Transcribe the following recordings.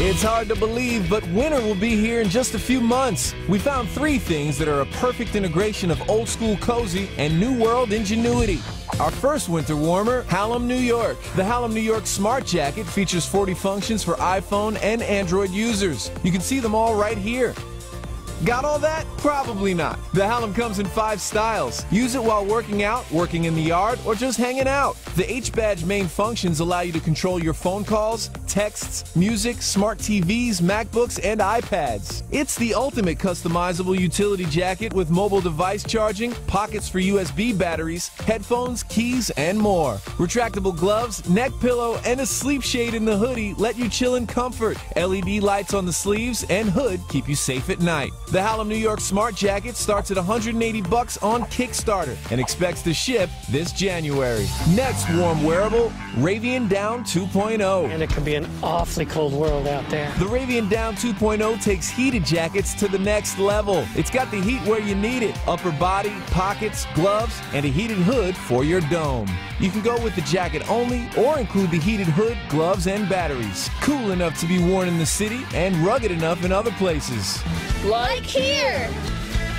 It's hard to believe, but winter will be here in just a few months. We found three things that are a perfect integration of old school cozy and new world ingenuity. Our first winter warmer, Hallam, New York. The Hallam, New York Smart Jacket features 40 functions for iPhone and Android users. You can see them all right here. Got all that? Probably not. The Hallam comes in 5 styles. Use it while working out, working in the yard, or just hanging out. The H-Badge main functions allow you to control your phone calls, texts, music, smart TVs, MacBooks, and iPads. It's the ultimate customizable utility jacket with mobile device charging, pockets for USB batteries, headphones, keys, and more. Retractable gloves, neck pillow, and a sleep shade in the hoodie let you chill in comfort. LED lights on the sleeves and hood keep you safe at night. The Hallam New York Smart Jacket starts at $180 on Kickstarter and expects to ship this January. Next warm wearable, Ravean Down 2.0. And it can be an awfully cold world out there. The Ravean Down 2.0 takes heated jackets to the next level. It's got the heat where you need it. Upper body, pockets, gloves, and a heated hood for your dome. You can go with the jacket only or include the heated hood, gloves, and batteries. Cool enough to be worn in the city and rugged enough in other places. Like here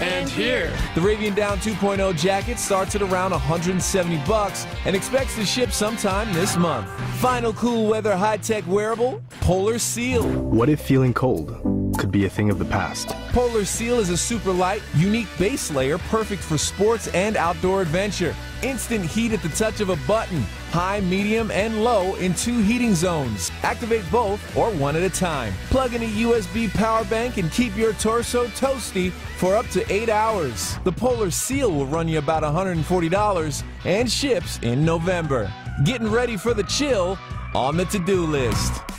and here. The Ravean Down 2.0 jacket starts at around $170 and expects to ship sometime this month. Final cool weather high-tech wearable, Polar Seal. What if feeling cold could be a thing of the past? Polar Seal is a super light, unique base layer perfect for sports and outdoor adventure. Instant heat at the touch of a button. High, medium, and low in 2 heating zones. Activate both or one at a time. Plug in a USB power bank and keep your torso toasty for up to 8 hours. The Polar Seal will run you about $140 and ships in November. Getting ready for the chill on the to-do list.